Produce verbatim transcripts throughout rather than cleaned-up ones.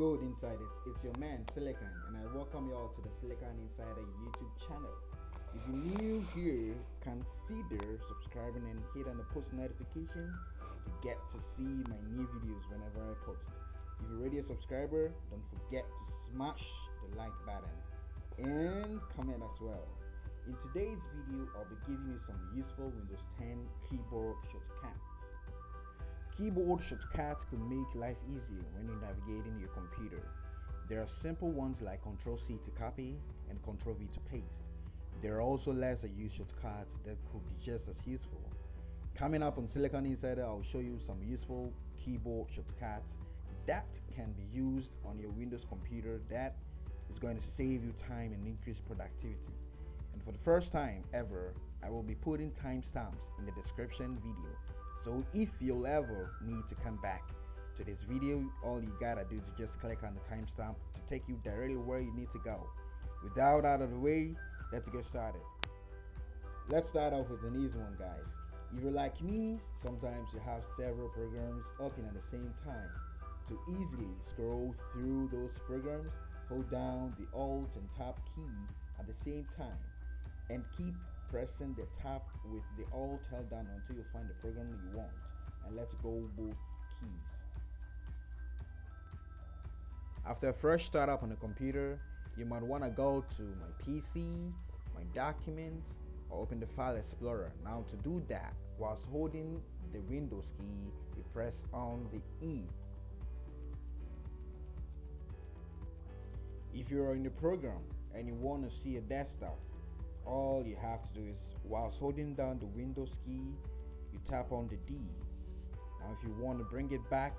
gold inside it. It's your man Silicon, and I welcome you all to the Silicon Insider YouTube channel. If you're new here, consider subscribing and hit on the post notification to get to see my new videos whenever I post. If you're already a subscriber, don't forget to smash the like button and comment as well. In today's video, I'll be giving you some useful Windows ten keyboard shortcuts. Keyboard shortcuts could make life easier when you're navigating your computer. There are simple ones like control C to copy and control V to paste. There are also lesser used shortcuts that could be just as useful. Coming up on Silicon Insider, I'll show you some useful keyboard shortcuts that can be used on your Windows computer that is going to save you time and increase productivity. And for the first time ever, I will be putting timestamps in the description video. So if you'll ever need to come back to this video, all you gotta do is just click on the timestamp to take you directly where you need to go. With that out of the way, let's get started. Let's start off with an easy one, guys. If you're like me, sometimes you have several programs open at the same time. To easily scroll through those programs, hold down the Alt and Tab key at the same time and keep pressing the tab with the Alt held down until you find the program you want, and let go both keys. After a fresh startup on the computer, you might want to go to My P C, My Documents, or open the File Explorer. Now to do that, whilst holding the Windows key, you press on the E. If you are in the program and you want to see a desktop, all you have to do is, whilst holding down the Windows key, you tap on the D. Now if you want to bring it back,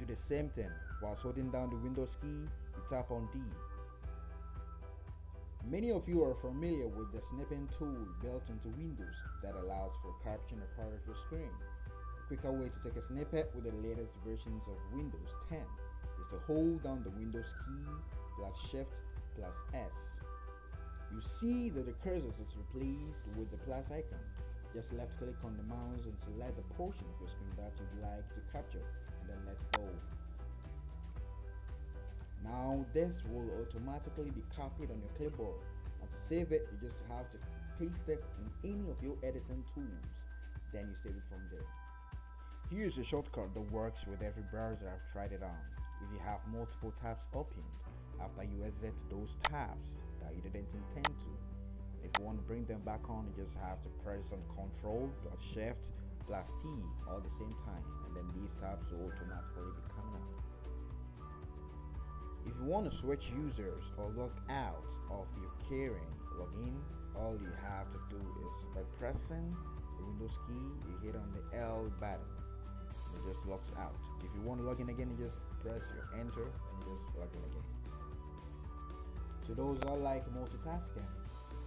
do the same thing. Whilst holding down the Windows key, you tap on D. Many of you are familiar with the snipping tool built into Windows that allows for capturing a part of your screen. A quicker way to take a snippet with the latest versions of Windows ten is to hold down the Windows key plus Shift plus S. You see that the cursor is replaced with the plus icon. Just left click on the mouse and select the portion of your screen that you'd like to capture, and then let go. Now this will automatically be copied on your clipboard. Now to save it, you just have to paste it in any of your editing tools, then you save it from there. Here's a shortcut that works with every browser I've tried it on. If you have multiple tabs open, after you exit those tabs that you didn't intend to, if you want to bring them back on, you just have to press on Control plus Shift plus T all at the same time, and then these tabs will automatically be coming up. If you want to switch users or log out of your current login, all you have to do is by pressing the Windows key, you hit on the L button. It just logs out. If you want to log in again, you just press your enter and you just log in again. So those are like multitasking.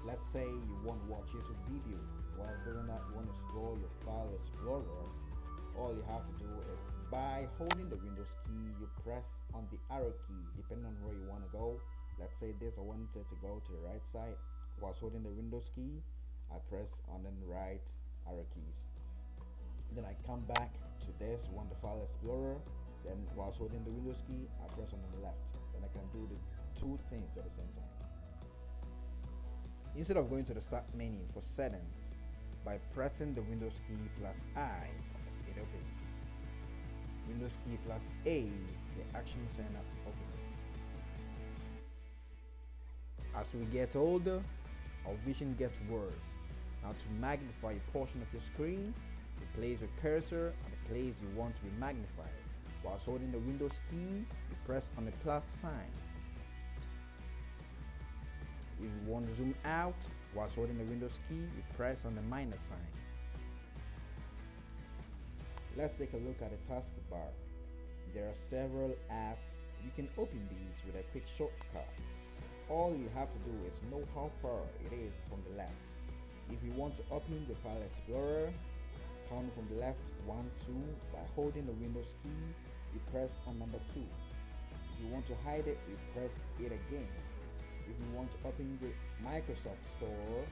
Let's say you want to watch YouTube video, while doing that you want to scroll your File Explorer. All you have to do is, by holding the Windows key, you press on the arrow key depending on where you want to go. Let's say this, I wanted to go to the right side. Whilst holding the Windows key, I press on the right arrow keys. Then I come back to this one, the File Explorer. Then whilst holding the Windows key, I press on the left. Then I can do the two things at the same time. Instead of going to the Start menu for settings, by pressing the Windows key plus I, it opens. Windows key plus A, the Action Center opens. As we get older, our vision gets worse. Now to magnify a portion of your screen, you place your cursor at the place you want to be magnified. While holding the Windows key, you press on the plus sign. If you want to zoom out, while holding the Windows key, you press on the minus sign. Let's take a look at the taskbar. There are several apps. You can open these with a quick shortcut. All you have to do is know how far it is from the left. If you want to open the File Explorer, count from the left one, two. By holding the Windows key, you press on number two. If you want to hide it, you press it again. If you want to open the Microsoft Store,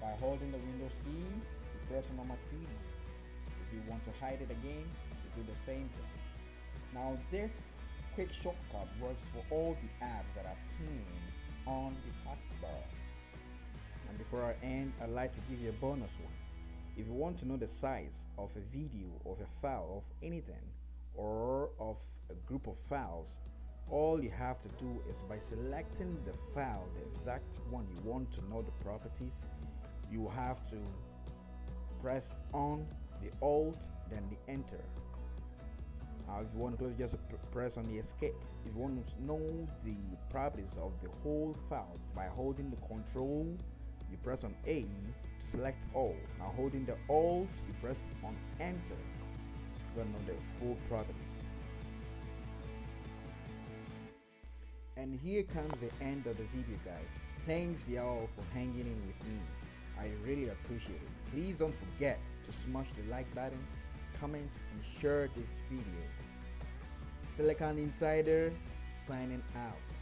by holding the Windows key, you press on number three. If you want to hide it again, you do the same thing. Now this quick shortcut works for all the apps that are pinned on the taskbar. And before I end, I'd like to give you a bonus one. If you want to know the size of a video, of a file, of anything, or of a group of files, all you have to do is by selecting the file, the exact one you want to know the properties, you have to press on the Alt, then the Enter. Now if you want to just press on the Escape. If you want to know the properties of the whole file, by holding the Control, you press on A to select all. Now holding the Alt, you press on Enter. You're going to know the full properties. And here comes the end of the video, guys. Thanks y'all for hanging in with me. I really appreciate it. Please don't forget to smash the like button, comment and share this video. Silicon Insider signing out.